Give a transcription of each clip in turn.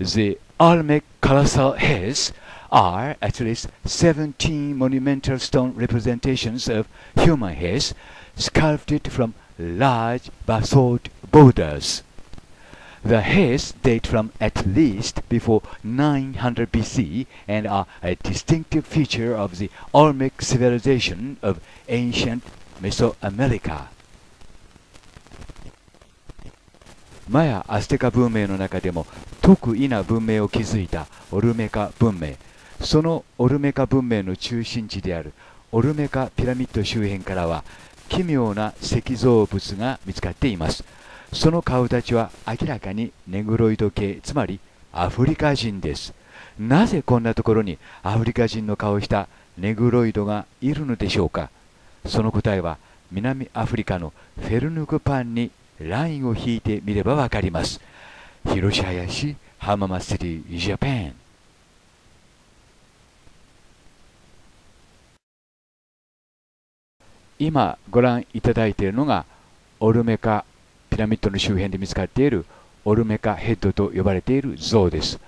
The Olmec colossal heads are at least 17 monumental stone representations of human heads sculpted from large basalt boulders. The heads date from at least before 900 BC and are a distinctive feature of the Olmec civilization of ancient Mesoamerica. マヤ・アステカ文明の中でも特異な文明を築いたオルメカ文明、そのオルメカ文明の中心地であるオルメカピラミッド周辺からは奇妙な石造物が見つかっています。その顔立ちは明らかにネグロイド系、つまりアフリカ人です。なぜこんなところにアフリカ人の顔をしたネグロイドがいるのでしょうか。その答えは南アフリカのフェルヌクパンにラインを引いてみればわかります。Hiroshi Hayashi, Hamamatsu, Japan。今ご覧いただいているのがオルメカピラミッドの周辺で見つかっているオルメカヘッドと呼ばれている像です。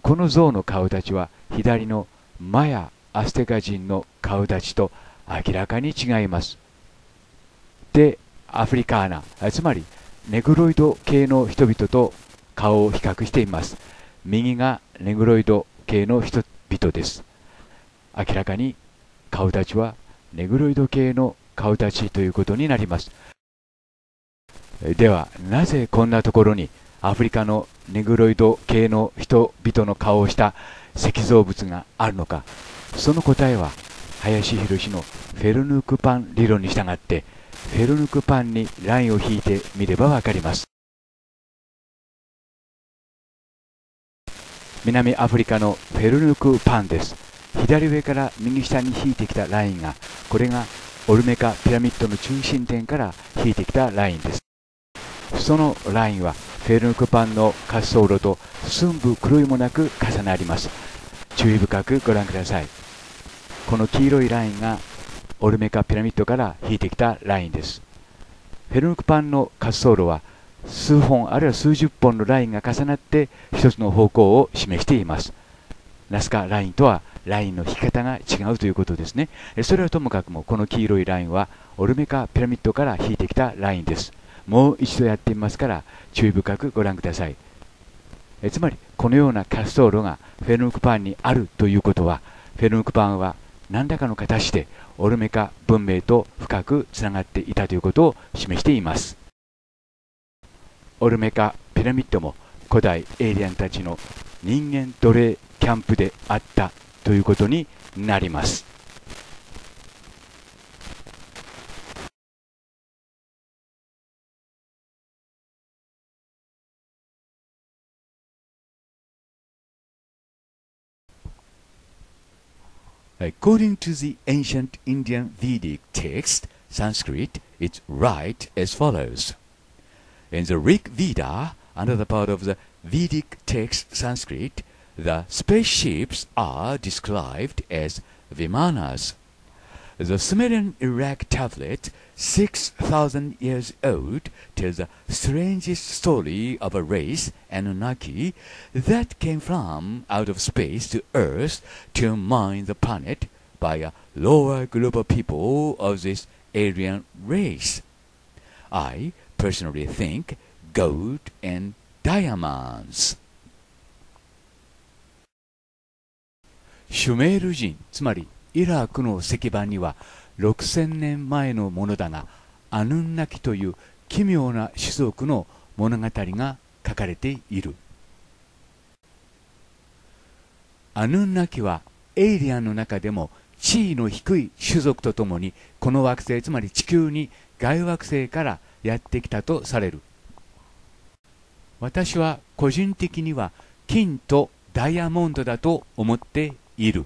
この像の顔立ちは左のマヤ・アステカ人の顔立ちと明らかに違います。でアフリカーナ、つまりネグロイド系の人々と顔を比較しています。右がネグロイド系の人々です。明らかに顔立ちはネグロイド系の顔立ちということになります。ではなぜこんなところにアフリカのネグロイド系の人々の顔をした石造物があるのか。その答えは林博のフェルヌークパン理論に従ってフェルヌクパンにラインを引いてみればわかります。南アフリカのフェルヌクパンです。左上から右下に引いてきたラインが、これがオルメカピラミッドの中心点から引いてきたラインです。そのラインはフェルヌクパンの滑走路と寸分狂いもなく重なります。注意深くご覧ください。この黄色いラインがオルメカピラミッドから引いてきたラインです。フェルヌクパンの滑走路は数本あるいは数十本のラインが重なって一つの方向を示しています。ナスカラインとはラインの引き方が違うということですね。それはともかくもこの黄色いラインはオルメカピラミッドから引いてきたラインです。もう一度やってみますから注意深くご覧ください。つまりこのような滑走路がフェルヌクパンにあるということは、フェルヌクパンは何らかの形でオルメカ文明と深くつながっていたということを示しています。オルメカピラミッドも古代エイリアンたちの人間奴隷キャンプであったということになります。According to the ancient Indian Vedic text, Sanskrit is right as follows. In the Rig Veda, another part of the Vedic text Sanskrit, the spaceships are described as Vimanas. The Sumerian Iraq tablet, 6,000 years old, tells the strangest story of a race, Anunnaki, that came from out of space to Earth to mine the planet by a lower group of people of this alien race. I personally think gold and diamonds. シュメール人、つまりイラクの石板には6000年前のものだがアヌンナキという奇妙な種族の物語が書かれている。アヌンナキはエイリアンの中でも地位の低い種族とともにこの惑星、つまり地球に外惑星からやってきたとされる。私は個人的には金とダイヤモンドだと思っている。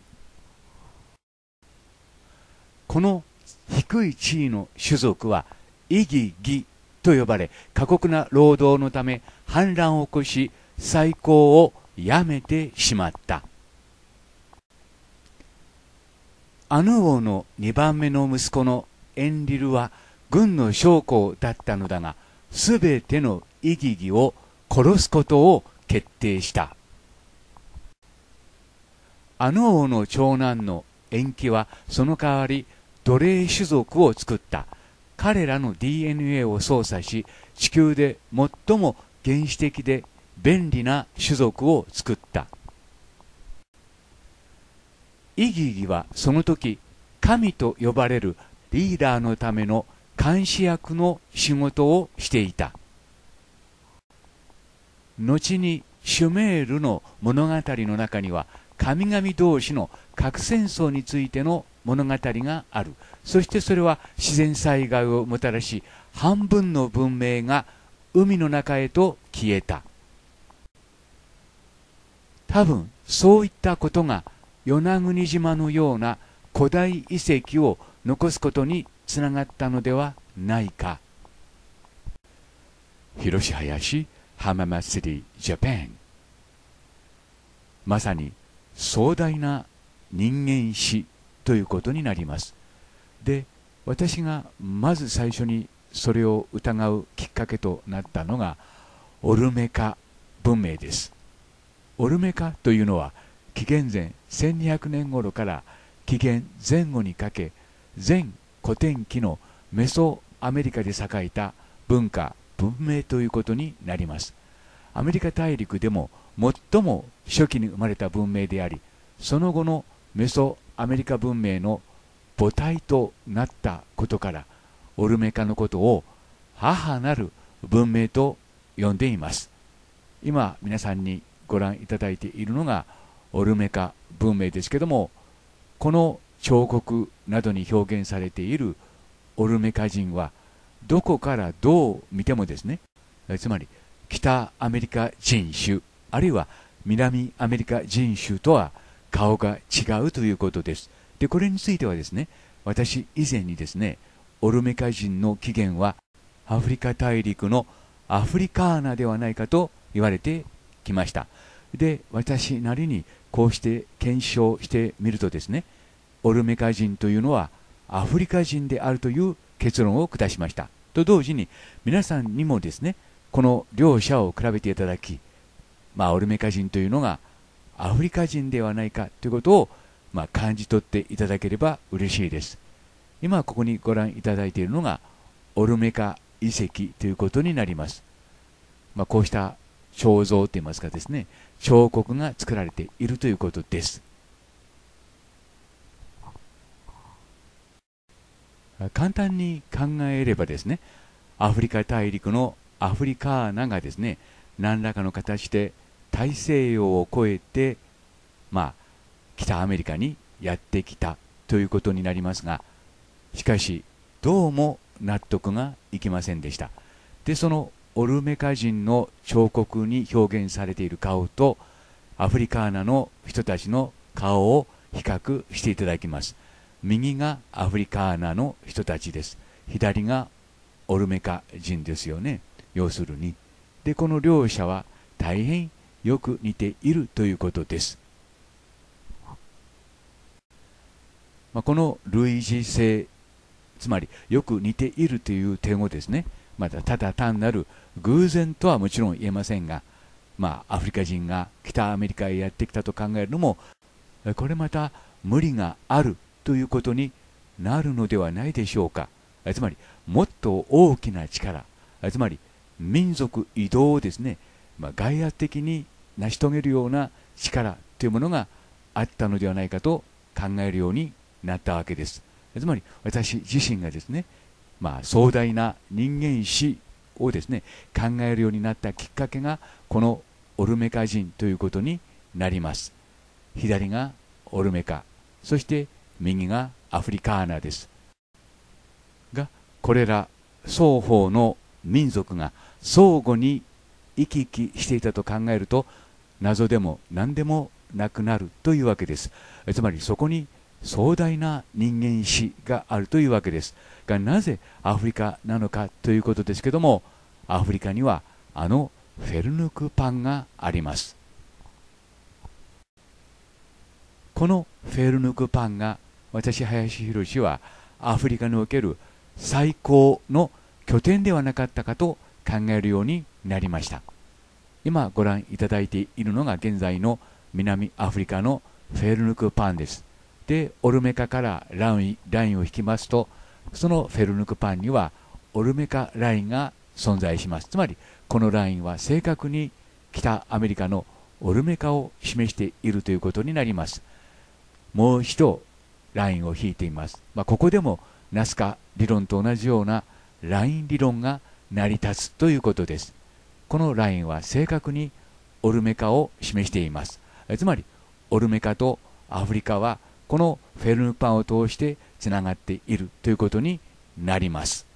この低い地位の種族はイギギと呼ばれ、過酷な労働のため反乱を起こし再興をやめてしまった。アヌ王の2番目の息子のエンリルは軍の将校だったのだが、すべてのイギギを殺すことを決定した。アヌ王の長男の延期はその代わり奴隷種族を作った。彼らの DNA を操作し、地球で最も原始的で便利な種族を作った。イギギはその時、神と呼ばれるリーダーのための監視役の仕事をしていた。後にシュメールの物語の中には、神々同士の核戦争についての物語がある。そしてそれは自然災害をもたらし、半分の文明が海の中へと消えた。多分そういったことが与那国島のような古代遺跡を残すことにつながったのではないか。Hiroshi Hayashi、Hamamatsu Japan。まさに壮大な人間史ということになります。で、私がまず最初にそれを疑うきっかけとなったのがオルメカ文明です。オルメカというのは紀元前1200年頃から紀元前後にかけ、全古典期のメソアメリカで栄えた文化文明ということになります。アメリカ大陸でも最も初期に生まれた文明であり、その後のメソアメリカ文明の母体となったことから、オルメカのことを母なる文明と呼んでいます。今皆さんにご覧いただいているのがオルメカ文明ですけども、この彫刻などに表現されているオルメカ人は、どこからどう見てもですね、つまり北アメリカ人種あるいは南アメリカ人種とは顔が違うということです。で、これについてはですね、私以前にですね、オルメカ人の起源はアフリカ大陸のアフリカーナではないかと言われてきました。で、私なりにこうして検証してみるとですね、オルメカ人というのはアフリカ人であるという結論を下しました。と同時に皆さんにもですね、この両者を比べていただき、オルメカ人というのがアフリカ人ではないかということを感じ取っていただければ嬉しいです。今ここにご覧いただいているのがオルメカ遺跡ということになります。こうした彫像といいますかですね、彫刻が作られているということです。簡単に考えればですね、アフリカ大陸のアフリカーナがですね、何らかの形で大西洋を越えて、北アメリカにやってきたということになりますが、しかしどうも納得がいきませんでした。で、そのオルメカ人の彫刻に表現されている顔とアフリカーナの人たちの顔を比較していただきます。右がアフリカーナの人たちです。左がオルメカ人ですよね、要するに。で、この両者は大変よく似ているということです。この類似性、つまりよく似ているという点をですね、ただ単なる偶然とはもちろん言えませんが、アフリカ人が北アメリカへやってきたと考えるのも、これまた無理があるということになるのではないでしょうか。つまりもっと大きな力、つまり民族移動をですね、外圧的に成し遂げるような力というものがあったのではないかと考えるようになったわけです。つまり私自身がですね、壮大な人間史をですね、考えるようになったきっかけがこのオルメカ人ということになります。左がオルメカ、そして右がアフリカーナです。が、これら双方の民族が相互に行き来していたと考えると、謎でも何でもなくなるというわけです。つまりそこに壮大な人間史があるというわけですが、なぜアフリカなのかということですけども、アフリカにはあのフェルヌクパンがあります。このフェルヌクパンが、私林博はアフリカにおける最高の拠点ではなかったかと考えるようになりました。今ご覧いただいているのが現在の南アフリカのフェルヌクパンです。で、オルメカからラインを引きますと、そのフェルヌクパンにはオルメカラインが存在します。つまり、このラインは正確に北アメリカのオルメカを示しているということになります。もう一度ラインを引いてみます。ここでもナスカ理論と同じようなライン理論が成り立つということです。このラインは正確にオルメカを示しています。つまりオルメカとアフリカはこのフェルヌクパンを通してつながっているということになります。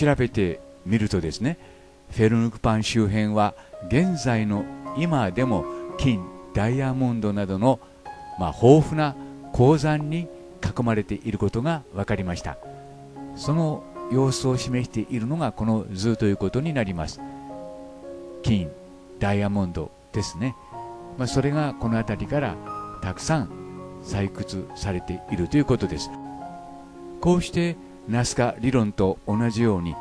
調べてみるとですね、フェルヌクパン周辺は現在の今でも金、ダイヤモンドなどの、豊富な鉱山に囲まれていることが分かりました。その様子を示しているのがこの図ということになります。金、ダイヤモンドですね。それがこの辺りからたくさん採掘されているということです。こうしてナスカ理論と同じようにフ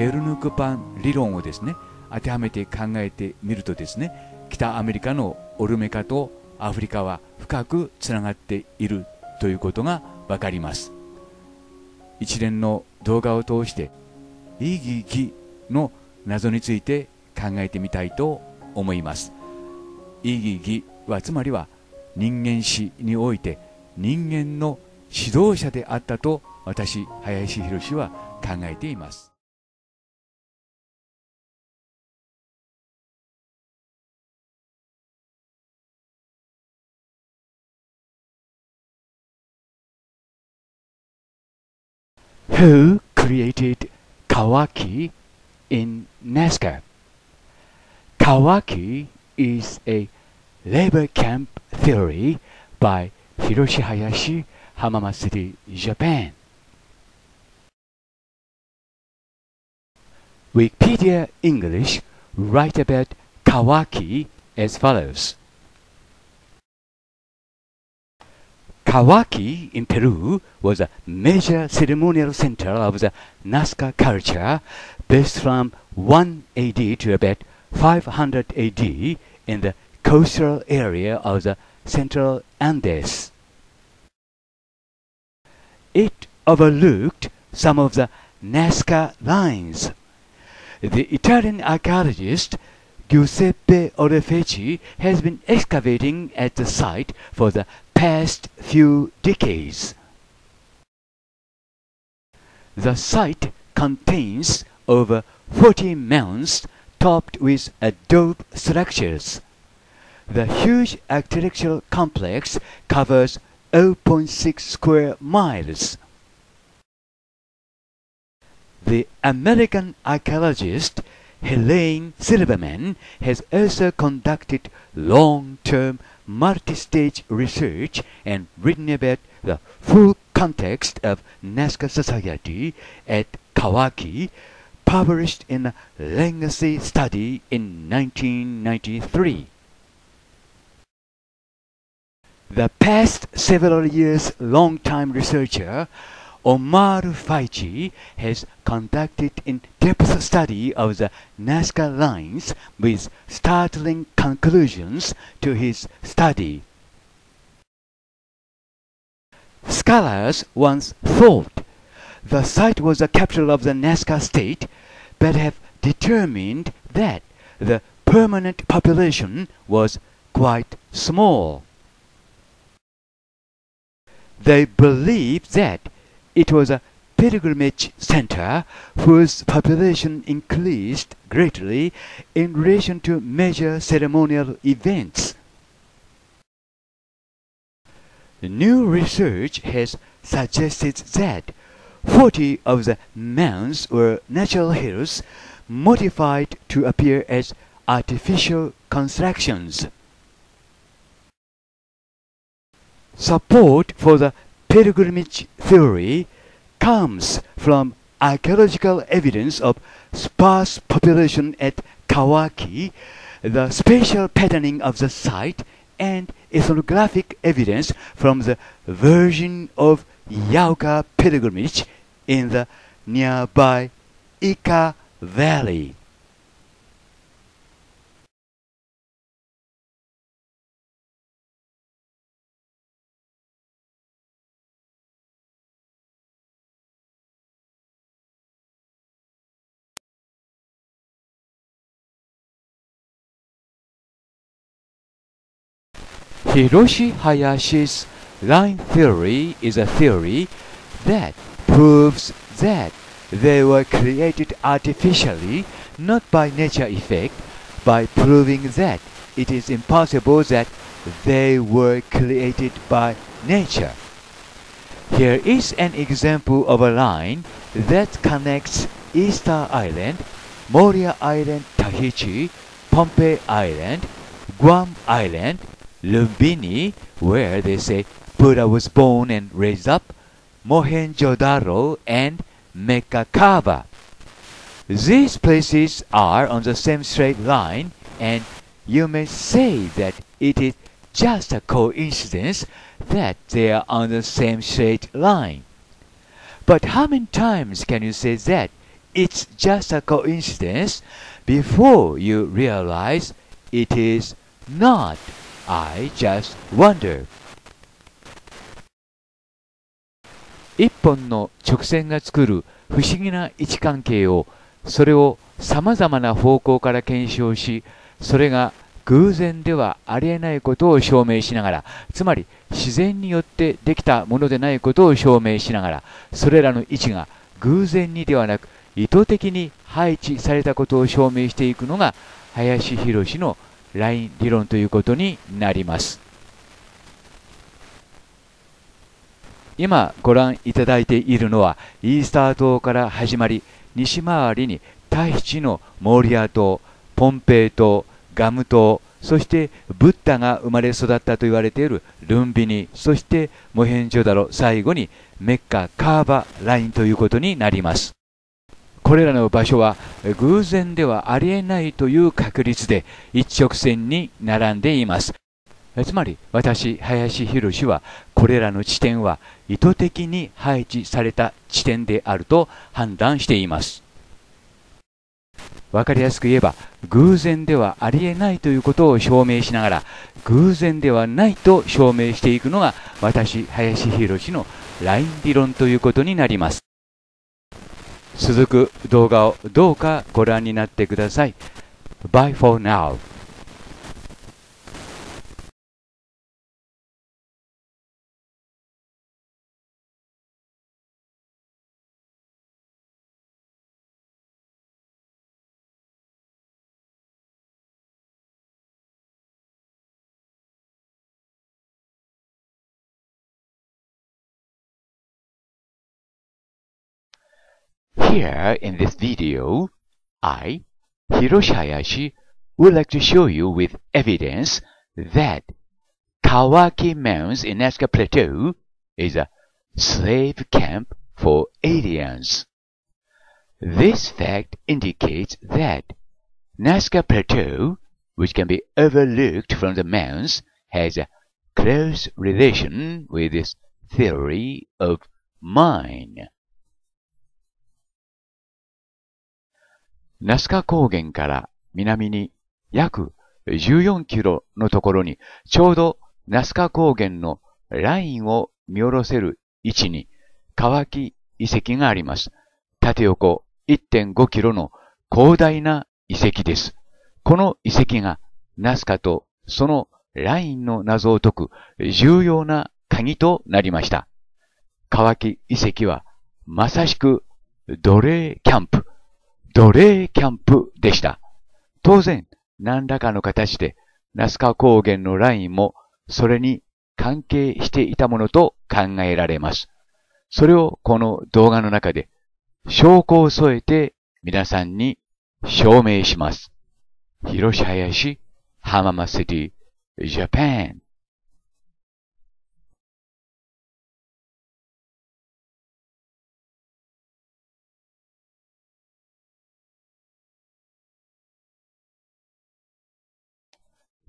ェルヌクパン理論をですね、当てはめて考えてみるとですね、北アメリカのオルメカとアフリカは深くつながっているということが分かります。一連の動画を通してイギギの謎について考えてみたいと思います。イギギはつまりは人間史において人間の指導者であったと私、林博は考えています。Who created Cahuachi in Nazca? Cahuachi is a labor camp theory by Hiroshi Hayashi, Hamamatsu, Japan.Wikipedia English write about Cahuachi as follows. Cahuachi in Peru was a major ceremonial center of the Nazca culture based from 1 AD to about 500 AD in the coastal area of the central Andes. It overlooked some of the Nazca lines.The Italian archaeologist Giuseppe Orefici has been excavating at the site for the past few decades. The site contains over 40 mounds topped with adobe structures. The huge architectural complex covers 0.6 square miles.The American archaeologist Helene Silverman has also conducted long-term multi-stage research and written about the full context of Nazca society at Cahuachi, published in a legacy study in 1993. The past several years' long-time researcher,Omar Faiji has conducted in-depth study of the Nazca lines with startling conclusions to his study. Scholars once thought the site was the capital of the Nazca state, but have determined that the permanent population was quite small. They believe thatIt was a pilgrimage center whose population increased greatly in relation to major ceremonial events. New research has suggested that 40 of the mounds were natural hills modified to appear as artificial constructions. Support for the pilgrimage theory comes from archaeological evidence of sparse population at Cahuachi, the spatial patterning of the site, and ethnographic evidence from the Virgin of Yauca pilgrimage in the nearby Ica Valley. Hiroshi Hayashi's line theory is a theory that proves that they were created artificially, not by nature effect, by proving that it is impossible that they were created by nature. Here is an example of a line that connects Easter Island, Moorea Island, Tahiti, Pohnpei Island, Guam Island, Lumbini, where they say Buddha was born and raised up, Mohenjo Daro, and Mecca Kaaba. These places are on the same straight line, and you may say that it is just a coincidence that they are on the same straight line. But how many times can you say that it's just a coincidence before you realize it is not? I just wonder. 一本の直線が作る不思議な位置関係を、それをさまざまな方向から検証し、それが偶然ではありえないことを証明しながら、つまり自然によってできたものでないことを証明しながら、それらの位置が偶然にではなく意図的に配置されたことを証明していくのが林弘のライン理論ということになります。今ご覧いただいているのは、イースター島から始まり、西回りにタヒチのモーリア島、ポンペイ島、ガム島、そしてブッダが生まれ育ったと言われているルンビニ、そしてモヘンジョダロ、最後にメッカ・カーバラインということになります。これらの場所は偶然ではありえないという確率で一直線に並んでいます。つまり私、林弘はこれらの地点は意図的に配置された地点であると判断しています。わかりやすく言えば、偶然ではありえないということを証明しながら、偶然ではないと証明していくのが私、林弘のライン理論ということになります。続く動画をどうかご覧になってください。 Bye for now. Here in this video, I, Hiroshi Hayashi, would like to show you with evidence that Cahuachi Mounds in Nazca Plateau is a slave camp for aliens. This fact indicates that Nazca Plateau, which can be overlooked from the mounds, has a close relation with this theory of mine. ナスカ高原から南に約14キロのところに、ちょうどナスカ高原のラインを見下ろせる位置に乾き遺跡があります。縦横 1.5 キロの広大な遺跡です。この遺跡がナスカとそのラインの謎を解く重要な鍵となりました。乾き遺跡はまさしく奴隷キャンプでした。当然、何らかの形で、ナスカ高原のラインもそれに関係していたものと考えられます。それをこの動画の中で証拠を添えて皆さんに証明します。Hiroshi Hayashi, Hamama City, Japan。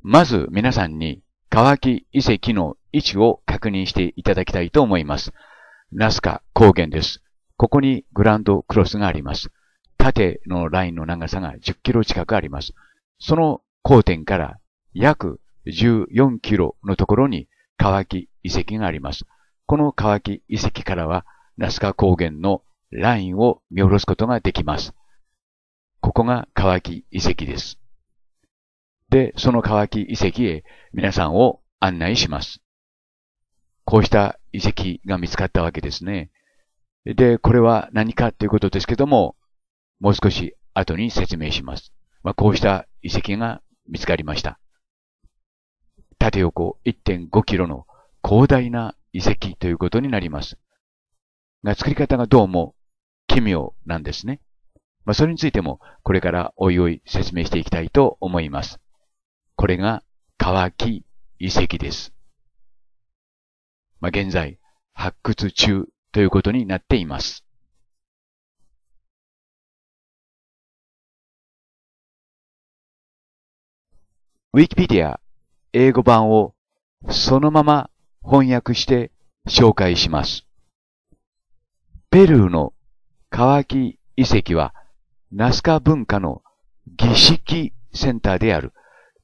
まず皆さんにカワキ遺跡の位置を確認していただきたいと思います。ナスカ高原です。ここにグランドクロスがあります。縦のラインの長さが10キロ近くあります。その交点から約14キロのところにカワキ遺跡があります。このカワキ遺跡からはナスカ高原のラインを見下ろすことができます。ここがカワキ遺跡です。で、そのカワキ遺跡へ皆さんを案内します。こうした遺跡が見つかったわけですね。で、これは何かということですけども、もう少し後に説明します。こうした遺跡が見つかりました。縦横 1.5 キロの広大な遺跡ということになります。が、作り方がどうも奇妙なんですね。それについてもこれからおいおい説明していきたいと思います。これがカワキ遺跡です。現在発掘中ということになっています。ウィキペディア英語版をそのまま翻訳して紹介します。ペルーのカワキ遺跡はナスカ文化の儀式センターである。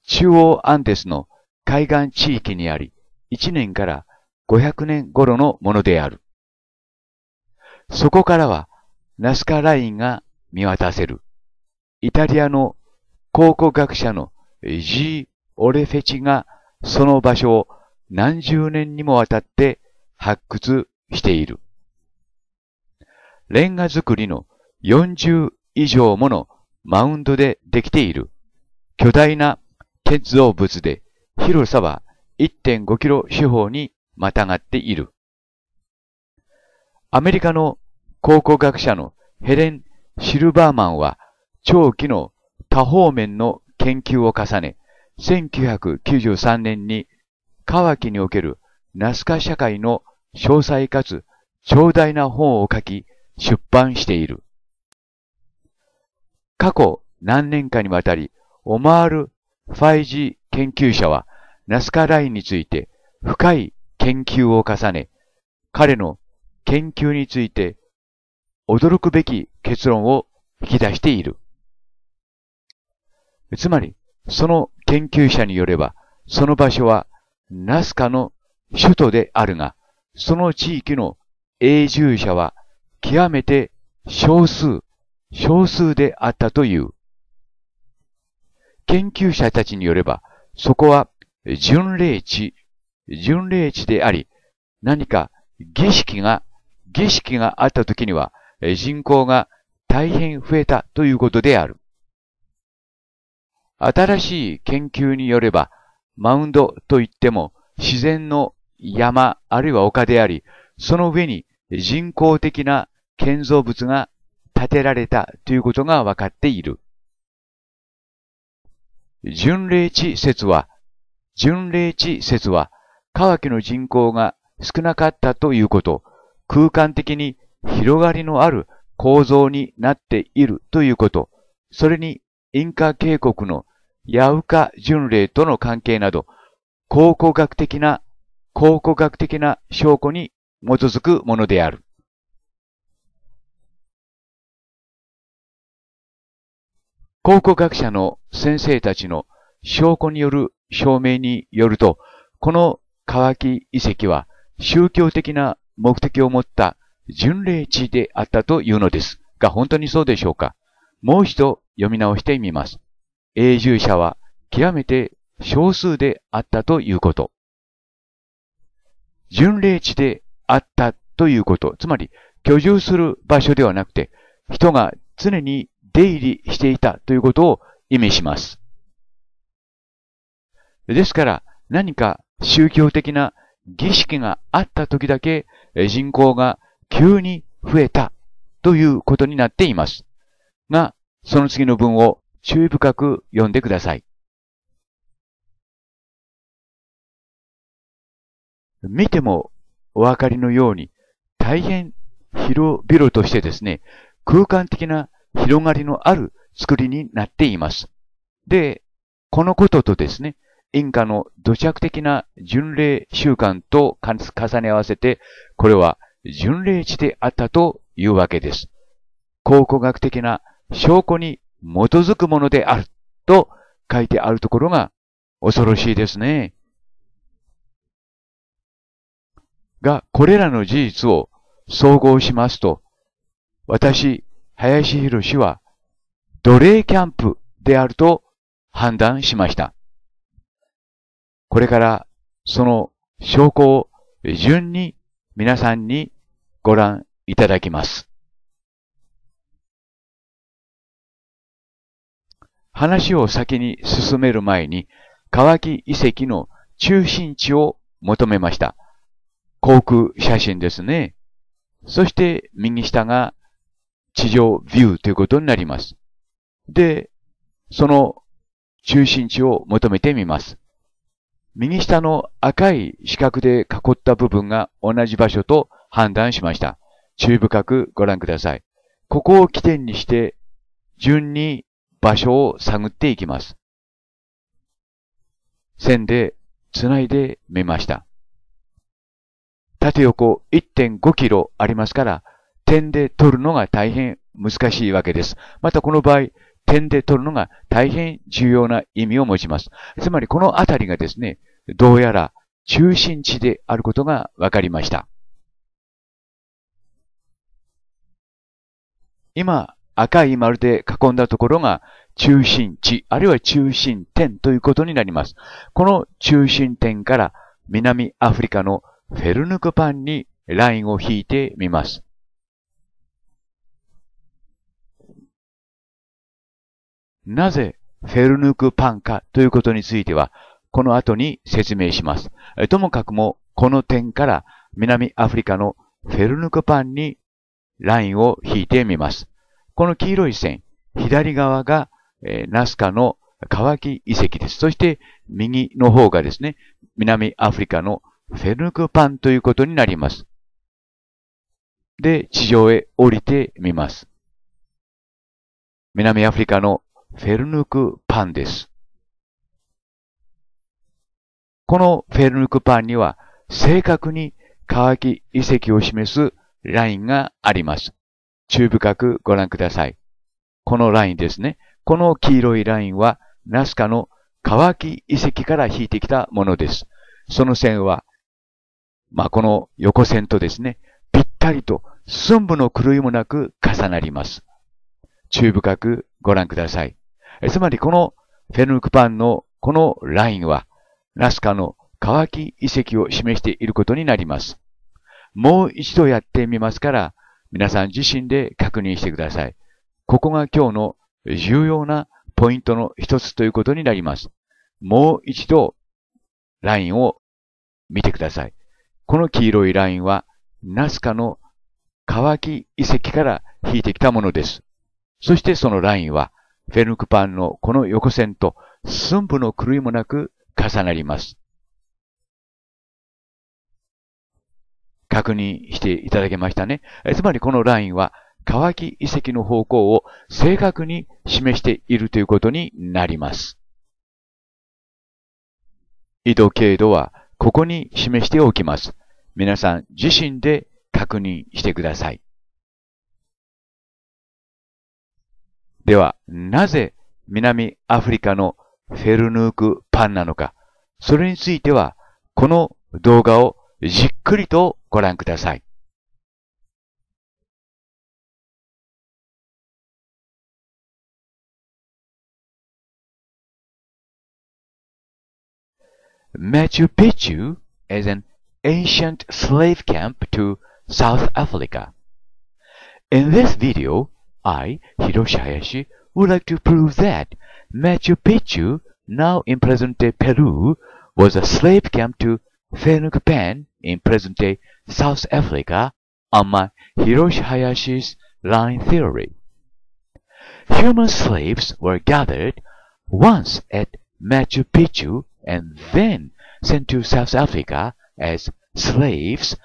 中央アンデスの海岸地域にあり、1年から500年頃のものである。そこからはナスカラインが見渡せる。イタリアの考古学者のG・オレフェチがその場所を何十年にもわたって発掘している。レンガ作りの40以上ものマウンドでできている巨大な建造物で、広さは 1.5 キロ四方にまたがっている。アメリカの考古学者のヘレン・シルバーマンは長期の多方面の研究を重ね、1993年にカワキにおけるナスカ社会の詳細かつ長大な本を書き出版している。過去何年かにわたり、オマール・ファイジ研究者はナスカラインについて深い研究を重ね、彼の研究について驚くべき結論を引き出している。つまり、その研究者によれば、その場所はナスカの首都であるが、その地域の永住者は極めて少数であったという。研究者たちによれば、そこは巡礼地であり、何か儀式があった時には人口が大変増えたということである。新しい研究によれば、マウンドといっても自然の山あるいは丘であり、その上に人工的な建造物が建てられたということが分かっている。巡礼地説は、カワキの人口が少なかったということ、空間的に広がりのある構造になっているということ、それにインカ渓谷のヤウカ巡礼との関係など、考古学的な証拠に基づくものである。考古学者の先生たちの証拠による証明によると、このカワキ遺跡は宗教的な目的を持った巡礼地であったというのですが、本当にそうでしょうか。もう一度読み直してみます。永住者は極めて少数であったということ。巡礼地であったということ。つまり、居住する場所ではなくて、人が常に出入りしていたということを意味します。ですから、何か宗教的な儀式があった時だけ人口が急に増えたということになっています。が、その次の文を注意深く読んでください。見てもお分かりのように、大変広々としてですね、空間的な広がりのある作りになっています。で、このこととですね、インカの土着的な巡礼習慣と重ね合わせて、これは巡礼地であったというわけです。考古学的な証拠に基づくものであると書いてあるところが恐ろしいですね。が、これらの事実を総合しますと、私、林博は奴隷キャンプであると判断しました。これからその証拠を順に皆さんにご覧いただきます。話を先に進める前に、乾き遺跡の中心地を求めました。航空写真ですね。そして右下が地上ビューということになります。で、その中心地を求めてみます。右下の赤い四角で囲った部分が同じ場所と判断しました。注意深くご覧ください。ここを起点にして順に場所を探っていきます。線で繋いでみました。縦横 1.5 キロありますから、点で取るのが大変難しいわけです。またこの場合、点で取るのが大変重要な意味を持ちます。つまりこのあたりがですね、どうやら中心地であることが分かりました。今、赤い丸で囲んだところが中心地、あるいは中心点ということになります。この中心点から南アフリカのフェルヌクパンにラインを引いてみます。なぜフェルヌクパンかということについては、この後に説明します。ともかくも、この点から南アフリカのフェルヌクパンにラインを引いてみます。この黄色い線、左側がナスカの乾き遺跡です。そして右の方がですね、南アフリカのフェルヌクパンということになります。で、地上へ降りてみます。南アフリカのフェルヌクパンです。このフェルヌクパンには正確に乾き遺跡を示すラインがあります。注深くご覧ください。このラインですね。この黄色いラインはナスカの乾き遺跡から引いてきたものです。その線はこの横線とですね、ぴったりと寸分の狂いもなく重なります。注意深くご覧ください。つまりこのフェルヌクパンのこのラインは、ナスカの乾き遺跡を示していることになります。もう一度やってみますから、皆さん自身で確認してください。ここが今日の重要なポイントの一つということになります。もう一度ラインを見てください。この黄色いラインは、ナスカの乾き遺跡から引いてきたものです。そしてそのラインは、フェルヌクパンのこの横線と寸分の狂いもなく重なります。確認していただけましたね。つまりこのラインは、乾き遺跡の方向を正確に示しているということになります。緯度経度はここに示しておきます。皆さん自身で確認してください。では、なぜ南アフリカのフェルヌークパンなのか、それについてはこの動画をじっくりとご覧ください。Machu Picchu is an ancient slave camp to South Africa. In this video, I, Hiroshi Hayashi, would like to prove that Machu Picchu, now in present-day Peru, was a slave camp to Fenuk Pan in present-day South Africa on my Hiroshi Hayashi's line theory. human slaves were gathered once at Machu Picchu and then sent to South Africa as slaves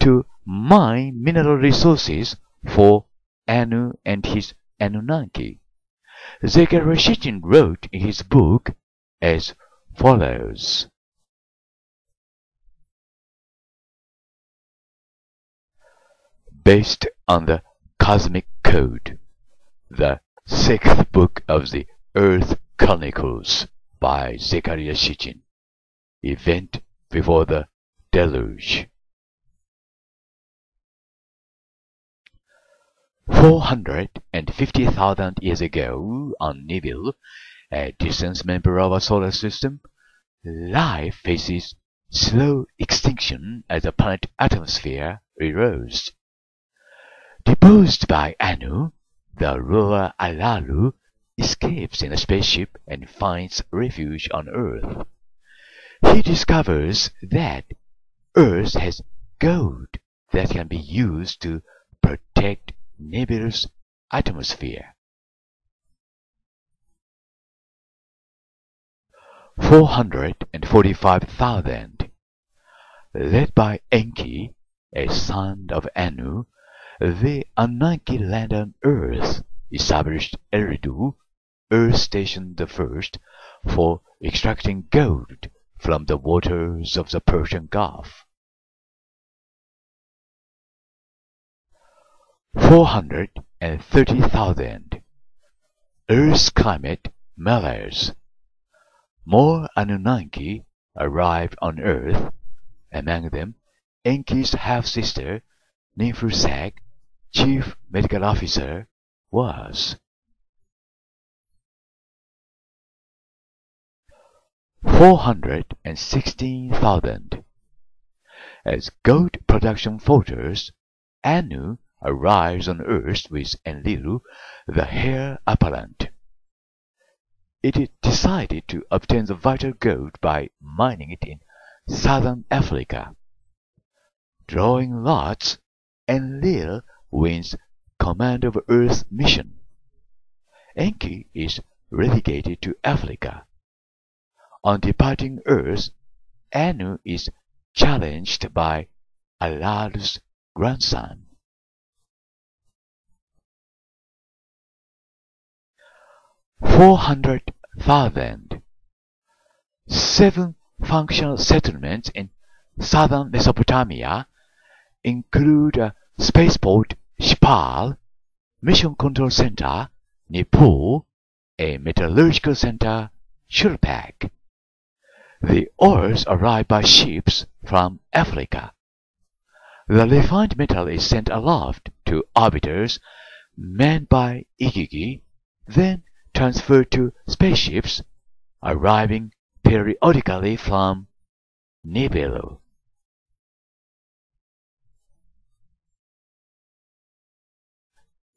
to mine mineral resources for Anu and his Anunnaki. Zecharia Sitchin wrote in his book as follows. Based on the Cosmic Code, the sixth book of the Earth Chronicles by Zecharia Sitchin, Event Before the Deluge. 450,000 years ago on Nibiru, a distant member of our solar system, life faces slow extinction as the planet's atmosphere re-rose. Deposed by Anu, the ruler Alalu escapes in a spaceship and finds refuge on Earth. He discovers that Earth has gold that can be used to protect Nibiru's atmosphere. 445,000. Led by Enki, a son of Anu, the Anunnaki land on Earth established Eridu, Earth Station the First, for extracting gold from the waters of the Persian Gulf. 430,000. Earth's climate mellows. More Anunnaki arrive on Earth, among them Enki's half-sister, Nifursag, Chief Medical Officer, was. 416,000. As gold production falters, Anu arrives on Earth with Enlil, the heir apparent. It is decided to obtain the vital gold by mining it in southern Africa. Drawing lots, Enlil wins command of Earth's mission. Enki is relegated to Africa. On departing Earth, Anu is challenged by Alalu's grandson. 400,000. 7 functional settlements in southern Mesopotamia include a spaceport, Sippar, Mission Control Center, Nippur, a metallurgical center, Shulpak. The ores arrive by ships from Africa. The refined metal is sent aloft to orbiters manned by Igigi, then transferred to spaceships, arriving periodically from Nibiru.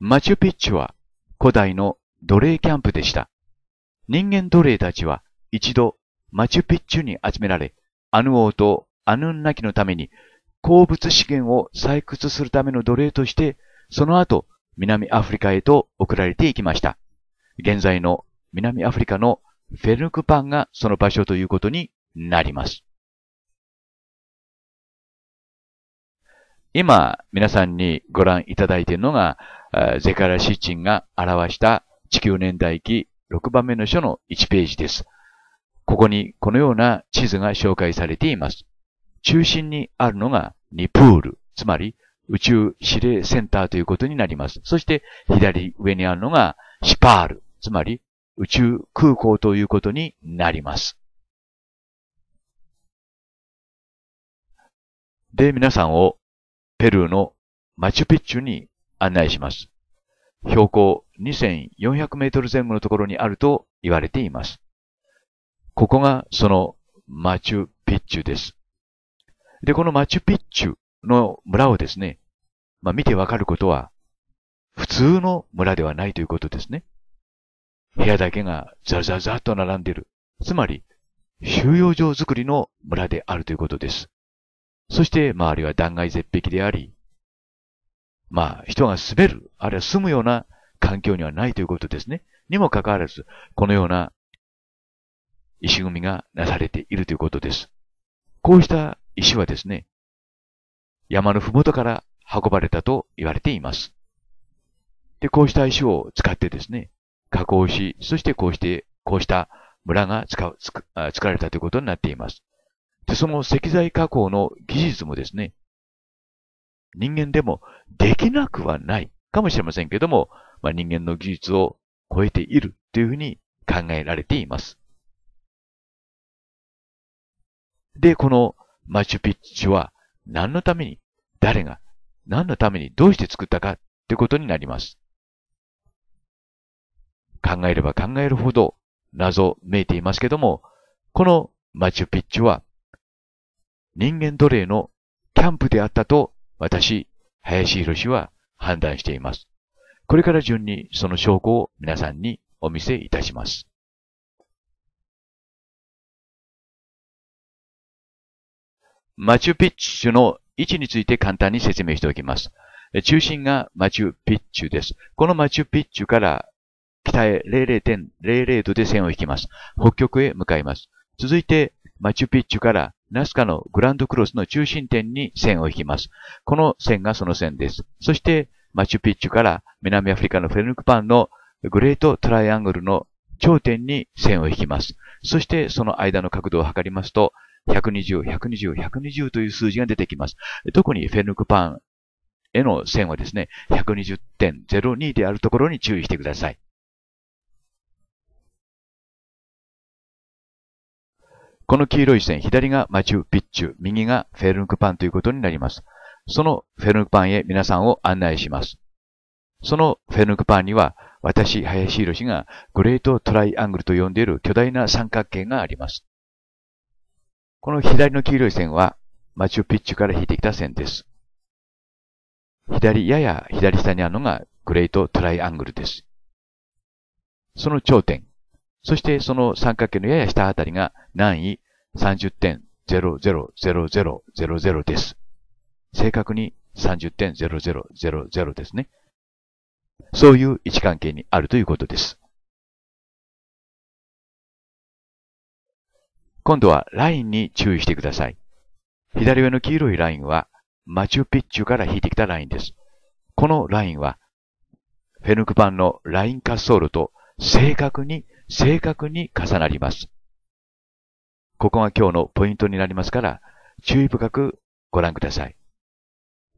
マチュピッチュは古代の奴隷キャンプでした。人間奴隷たちは一度マチュピッチュに集められ、アヌ王とアヌンナキのために鉱物資源を採掘するための奴隷として、その後南アフリカへと送られていきました。現在の南アフリカのフェルクパンがその場所ということになります。今、皆さんにご覧いただいているのが、ゼカラシッチンが表した地球年代記6番目の書の1ページです。ここにこのような地図が紹介されています。中心にあるのがニプール、つまり宇宙指令センターということになります。そして左上にあるのがシパール、つまり宇宙空港ということになります。で、皆さんをペルーのマチュピッチュに案内します。標高2400メートル前後のところにあると言われています。ここがそのマチュピッチュです。で、このマチュピッチュの村をですね、見てわかることは、普通の村ではないということですね。部屋だけがザザザッと並んでいる。つまり、収容所作りの村であるということです。そして、周りは断崖絶壁であり、人が住める、あるいは住むような環境にはないということですね。にもかかわらず、このような石組みがなされているということです。こうした石はですね、山のふもとから運ばれたと言われています。で、こうした石を使ってですね、加工し、そしてこうした村が作られたということになっています。で、その石材加工の技術もですね、人間でもできなくはないかもしれませんけども、人間の技術を超えているというふうに考えられています。で、このマチュピッチュは何のために、誰が、何のためにどうして作ったかということになります。考えれば考えるほど謎めいていますけども、このマチュピッチュは人間奴隷のキャンプであったと私、林博は判断しています。これから順にその証拠を皆さんにお見せいたします。マチュピッチュの位置について簡単に説明しておきます。中心がマチュピッチュです。このマチュピッチュから北へ 00.00 度で線を引きます。北極へ向かいます。続いてマチュピッチュからナスカのグランドクロスの中心点に線を引きます。この線がその線です。そしてマチュピッチュから南アフリカのフェルクパンのグレートトライアングルの頂点に線を引きます。そしてその間の角度を測りますと、120、120、120という数字が出てきます。特にフェルクパンへの線はですね、120.02 であるところに注意してください。この黄色い線、左がマチュピッチュ、右がフェルンクパンということになります。そのフェルンクパンへ皆さんを案内します。そのフェルンクパンには、私、林博がグレートトライアングルと呼んでいる巨大な三角形があります。この左の黄色い線は、マチュピッチュから引いてきた線です。やや左下にあるのがグレートトライアングルです。その頂点。そしてその三角形のやや下あたりが南緯 30.000000 です。正確に 30.0000 ですね。そういう位置関係にあるということです。今度はラインに注意してください。左上の黄色いラインはマチュピッチュから引いてきたラインです。このラインはフェヌクパンのライン滑走路と正確に重なります。ここが今日のポイントになりますから、注意深くご覧ください。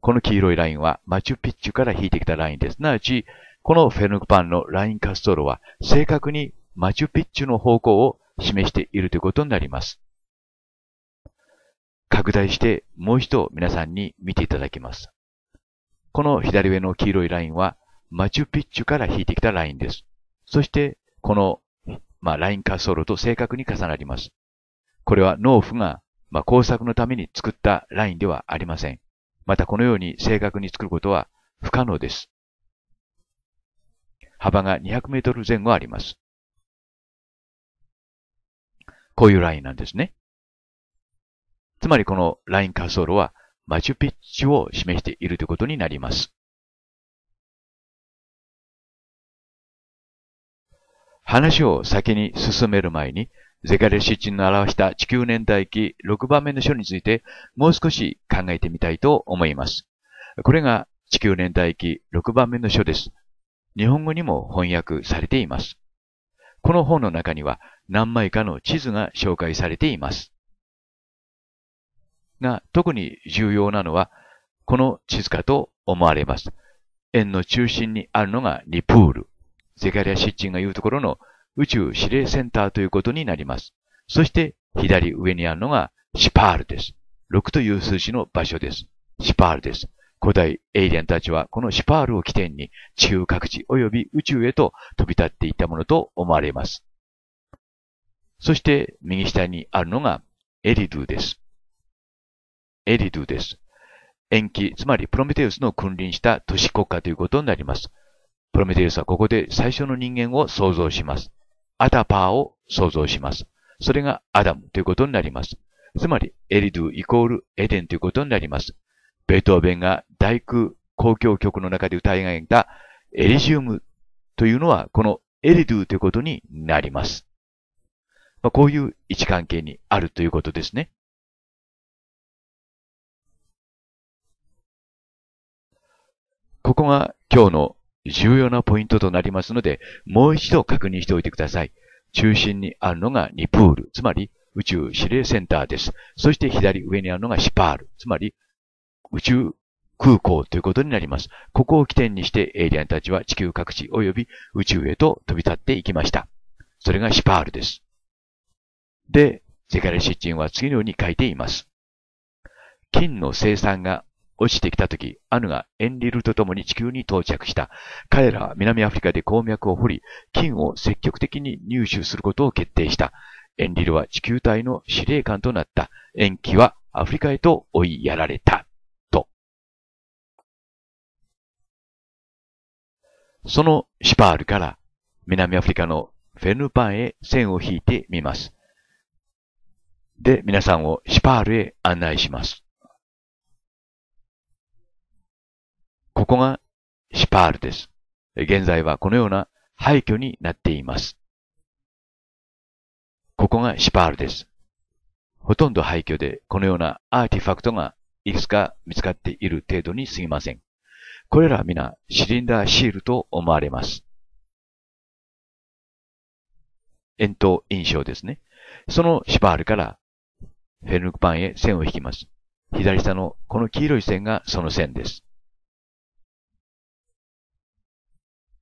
この黄色いラインはマチュピッチュから引いてきたラインです。なわち、このフェルクパンのライン滑走路は正確にマチュピッチュの方向を示しているということになります。拡大してもう一度皆さんに見ていただきます。この左上の黄色いラインはマチュピッチュから引いてきたラインです。そして、このライン滑走路と正確に重なります。これは農夫が工作のために作ったラインではありません。またこのように正確に作ることは不可能です。幅が200メートル前後あります。こういうラインなんですね。つまりこのライン滑走路はマチュピッチュを示しているということになります。話を先に進める前に、ゼカリア・シッチンの表した地球年代記6番目の書についてもう少し考えてみたいと思います。これが地球年代記6番目の書です。日本語にも翻訳されています。この本の中には何枚かの地図が紹介されています。が、特に重要なのはこの地図かと思われます。円の中心にあるのがニプール。ゼカリア・シッチンが言うところの宇宙指令センターということになります。そして左上にあるのがシパールです。6という数字の場所です。シパールです。古代エイリアンたちはこのシパールを起点に地球各地及び宇宙へと飛び立っていったものと思われます。そして右下にあるのがエリドゥです。エリドゥです。延期、つまりプロメテウスの君臨した都市国家ということになります。プロメテウスはここで最初の人間を創造します。アタパーを創造します。それがアダムということになります。つまり、エリドゥイコールエデンということになります。ベートーベンが大工交響曲の中で歌い上げたエリジウムというのは、このエリドゥということになります。まあ、こういう位置関係にあるということですね。ここが今日の重要なポイントとなりますので、もう一度確認しておいてください。中心にあるのがニプール、つまり宇宙指令センターです。そして左上にあるのがシパール、つまり宇宙空港ということになります。ここを起点にしてエイリアンたちは地球各地及び宇宙へと飛び立っていきました。それがシパールです。で、ゼカリア・シッチンは次のように書いています。金の生産が落ちてきたとき、アヌがエンリルとともに地球に到着した。彼らは南アフリカで鉱脈を掘り、金を積極的に入手することを決定した。エンリルは地球隊の司令官となった。エンキはアフリカへと追いやられた。と。そのシパールから南アフリカのフェヌパンへ線を引いてみます。で、皆さんをシパールへ案内します。ここがシパールです。現在はこのような廃墟になっています。ここがシパールです。ほとんど廃墟でこのようなアーティファクトがいくつか見つかっている程度に過ぎません。これらは皆シリンダーシールと思われます。円筒印象ですね。そのシパールからフェヌパンへ線を引きます。左下のこの黄色い線がその線です。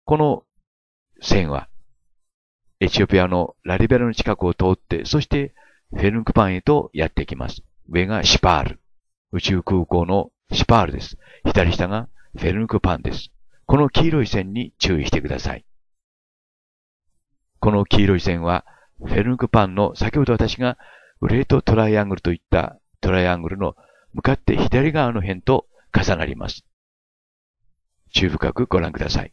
この線は、エチオピアのラリベラの近くを通って、そしてフェヌクパンへとやってきます。上がシパール。宇宙空港のシパールです。左下がフェヌクパンです。この黄色い線に注意してください。この黄色い線は、フェヌクパンの先ほど私がウレートトライアングルといったトライアングルの向かって左側の辺と重なります。注意深くご覧ください。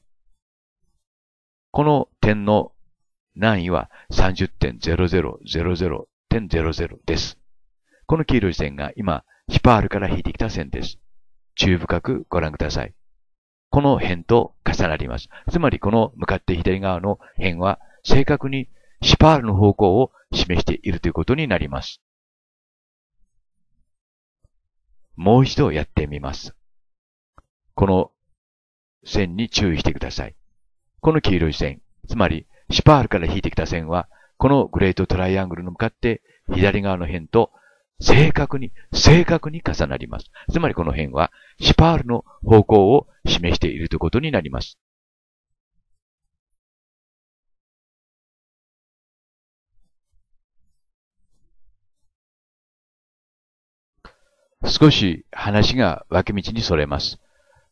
この点の難易は 30.0000.00 です。この黄色い線が今、シパールから引いてきた線です。注意深くご覧ください。この辺と重なります。つまりこの向かって左側の辺は正確にシパールの方向を示しているということになります。もう一度やってみます。この線に注意してください。この黄色い線、つまりシパールから引いてきた線は、このグレートトライアングルに向かって左側の辺と正確に重なります。つまりこの辺はシパールの方向を示しているということになります。少し話が分け道にそれます。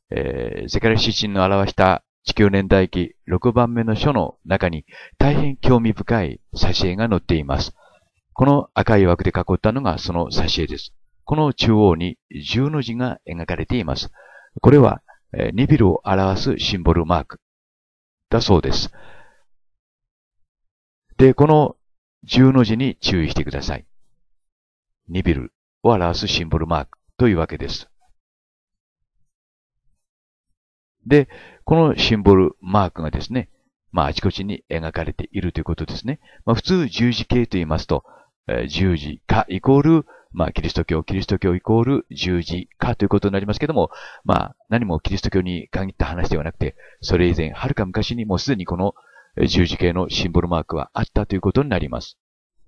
ゼカリア・シッチンの表した地球年代記6番目の書の中に大変興味深い挿絵が載っています。この赤い枠で囲ったのがその挿絵です。この中央に十の字が描かれています。これはニビルを表すシンボルマークだそうです。で、この十の字に注意してください。ニビルを表すシンボルマークというわけです。で、このシンボルマークがですね、まあ、あちこちに描かれているということですね。まあ、普通十字形と言いますと、十字架イコール、まあ、キリスト教イコール十字架ということになりますけども、まあ、何もキリスト教に限った話ではなくて、それ以前、はるか昔にもうすでにこの十字形のシンボルマークはあったということになります。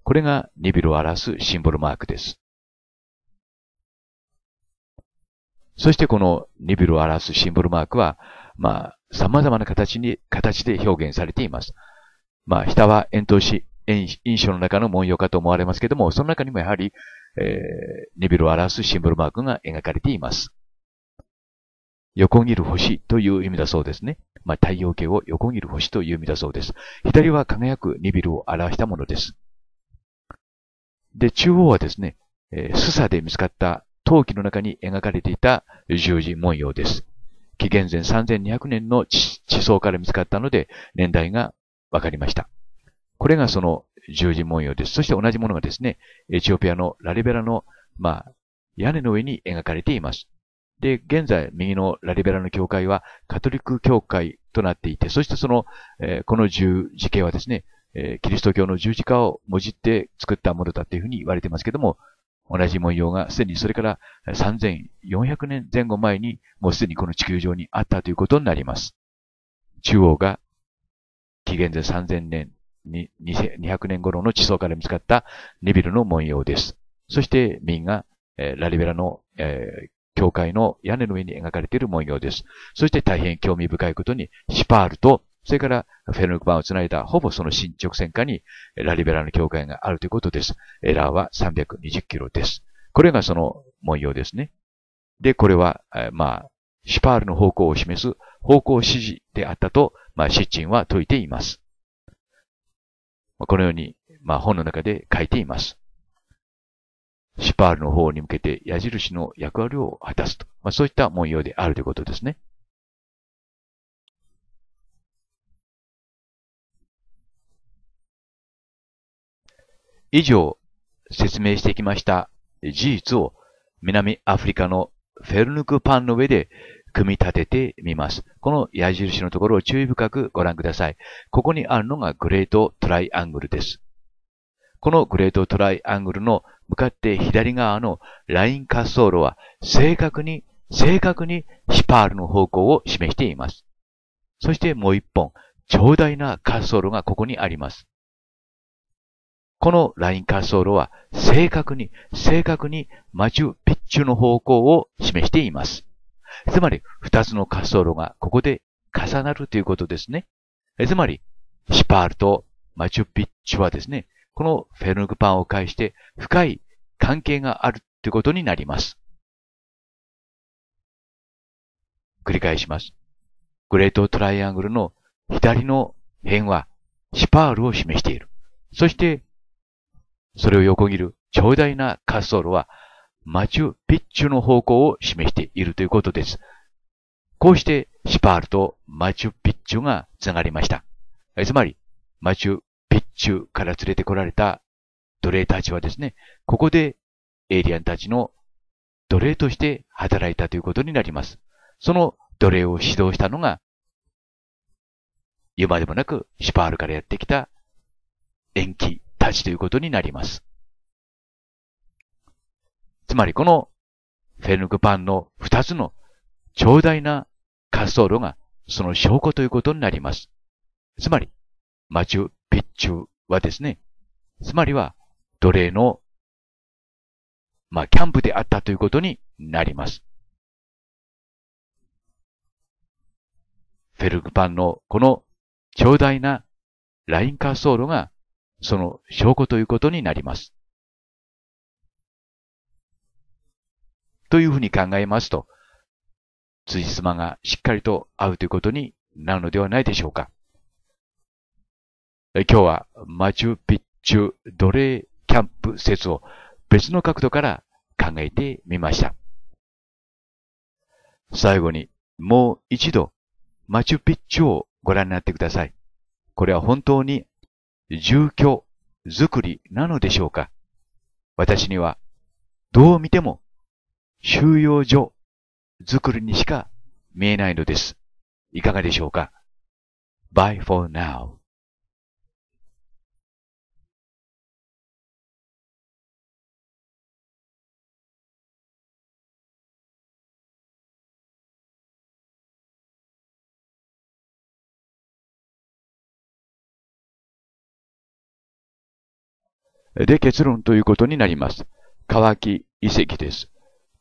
これがニビルを表すシンボルマークです。そしてこのニビルを表すシンボルマークは、まあ、様々な形で表現されています。まあ、下は円筒印象の中の文様かと思われますけども、その中にもやはり、ニビルを表すシンボルマークが描かれています。横切る星という意味だそうですね。まあ、太陽系を横切る星という意味だそうです。左は輝くニビルを表したものです。で、中央はですね、スサで見つかった陶器の中に描かれていた十字文様です。紀元前3200年の地層から見つかったので、年代がわかりました。これがその十字文様です。そして同じものがですね、エチオピアのラリベラの、まあ、屋根の上に描かれています。で、現在、右のラリベラの教会は、カトリック教会となっていて、そしてその、この十字形はですね、キリスト教の十字架をもじって作ったものだというふうに言われていますけども、同じ文様がすでにそれから3400年前後前にもうすでにこの地球上にあったということになります。中央が紀元前3000年に200年頃の地層から見つかったニビルの文様です。そして右がラリベラの教会の屋根の上に描かれている文様です。そして大変興味深いことにシパールとそれからフェルニク板をつないだほぼその進直線下にラリベラの教会があるということです。エラーは320キロです。これがその文様ですね。で、これは、まあ、シパールの方向を示す方向指示であったと、まあ、シッチンは説いています。このように、まあ、本の中で書いています。シパールの方に向けて矢印の役割を果たすと。まあ、そういった文様であるということですね。以上、説明してきました事実を南アフリカのフェルヌクパンの上で組み立ててみます。この矢印のところを注意深くご覧ください。ここにあるのがグレートトライアングルです。このグレートトライアングルの向かって左側のライン滑走路は正確にシパールの方向を示しています。そしてもう一本、長大な滑走路がここにあります。このライン滑走路は正確にマチュピッチュの方向を示しています。つまり、二つの滑走路がここで重なるということですね。つまり、シパールとマチュピッチュはですね、このフェルヌクパンを介して深い関係があるということになります。繰り返します。グレートトライアングルの左の辺はシパールを示している。そして、それを横切る長大な滑走路はマチュピッチュの方向を示しているということです。こうしてシパールとマチュピッチュがつながりました。つまり、マチュピッチュから連れてこられた奴隷たちはですね、ここでエイリアンたちの奴隷として働いたということになります。その奴隷を指導したのが、言うまでもなくシパールからやってきた延期たちということになります。つまりこのフェルヌクパンの2つの長大な滑走路がその証拠ということになります。つまり、マチュピッチュはですね、つまりは奴隷の、まあ、キャンプであったということになります。フェルヌクパンのこの長大なライン滑走路がその証拠ということになります。というふうに考えますと、辻褄がしっかりと合うということになるのではないでしょうか。今日はマチュピッチュ奴隷キャンプ説を別の角度から考えてみました。最後にもう一度マチュピッチュをご覧になってください。これは本当に住居作りなのでしょうか。私にはどう見ても収容所作りにしか見えないのです。いかがでしょうか。Bye for now.で、結論ということになります。カワキ遺跡です。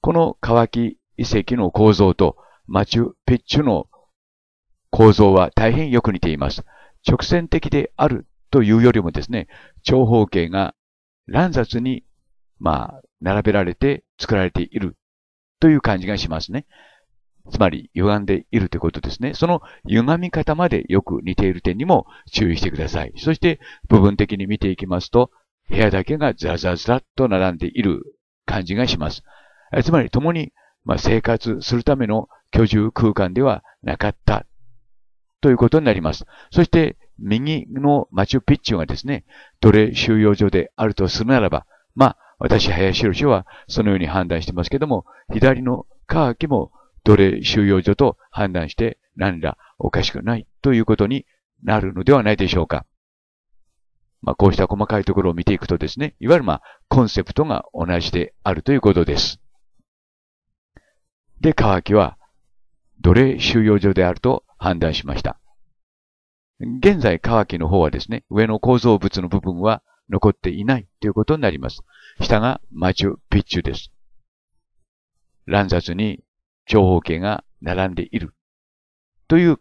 このカワキ遺跡の構造とマチュピッチュの構造は大変よく似ています。直線的であるというよりもですね、長方形が乱雑に、まあ、並べられて作られているという感じがしますね。つまり、歪んでいるということですね。その歪み方までよく似ている点にも注意してください。そして、部分的に見ていきますと、部屋だけがザラザラザラっと並んでいる感じがします。つまり共に生活するための居住空間ではなかったということになります。そして右のマチュピッチュがですね、奴隷収容所であるとするならば、まあ私、林博士はそのように判断してますけども、左のカワキも奴隷収容所と判断して何らおかしくないということになるのではないでしょうか。まあ、こうした細かいところを見ていくとですね、いわゆるまあ、コンセプトが同じであるということです。で、カワキは奴隷収容所であると判断しました。現在、カワキの方はですね、上の構造物の部分は残っていないということになります。下がマチュピッチュです。乱雑に長方形が並んでいるという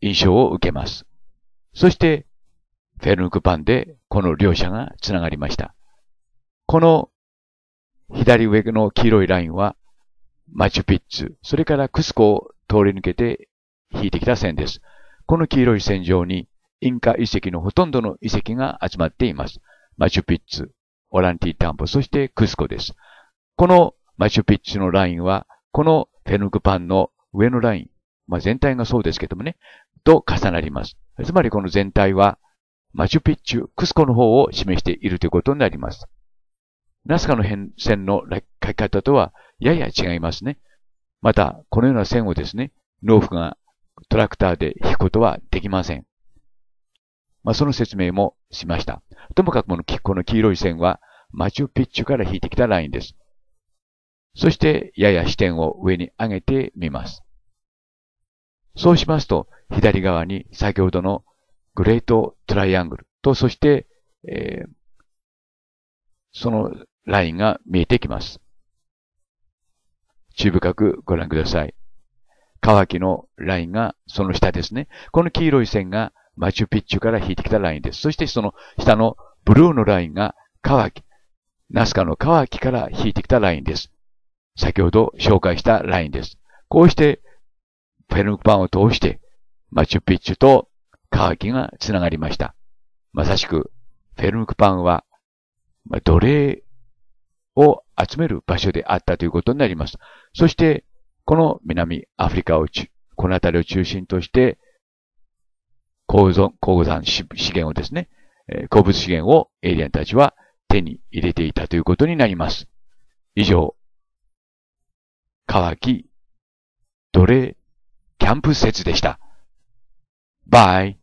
印象を受けます。そして、フェルンクパンでこの両者がつながりました。この左上の黄色いラインはマチュピッチュ、それからクスコを通り抜けて引いてきた線です。この黄色い線上にインカ遺跡のほとんどの遺跡が集まっています。マチュピッチュ、オランティタンポ、そしてクスコです。このマチュピッチュのラインは、このフェルンクパンの上のライン、まあ、全体がそうですけどもね、と重なります。つまりこの全体は、マチュピッチュ、クスコの方を示しているということになります。ナスカの辺線の書き方とはやや違いますね。また、このような線をですね、農夫がトラクターで引くことはできません。まあ、その説明もしました。ともかくこの黄色い線はマチュピッチュから引いてきたラインです。そして、やや視点を上に上げてみます。そうしますと、左側に先ほどのグレートトライアングルと、そして、そのラインが見えてきます。注意深くご覧ください。カワキのラインがその下ですね。この黄色い線がマチュピッチュから引いてきたラインです。そしてその下のブルーのラインがカワキ、ナスカのカワキから引いてきたラインです。先ほど紹介したラインです。こうして、フェルンクパンを通して、マチュピッチュとカワキがつながりました。まさしく、フェルンクパンは、奴隷を集める場所であったということになります。そして、この南アフリカを、この辺りを中心として、鉱物資源をエイリアンたちは手に入れていたということになります。以上、カワキ、奴隷、キャンプ説でした。バイ。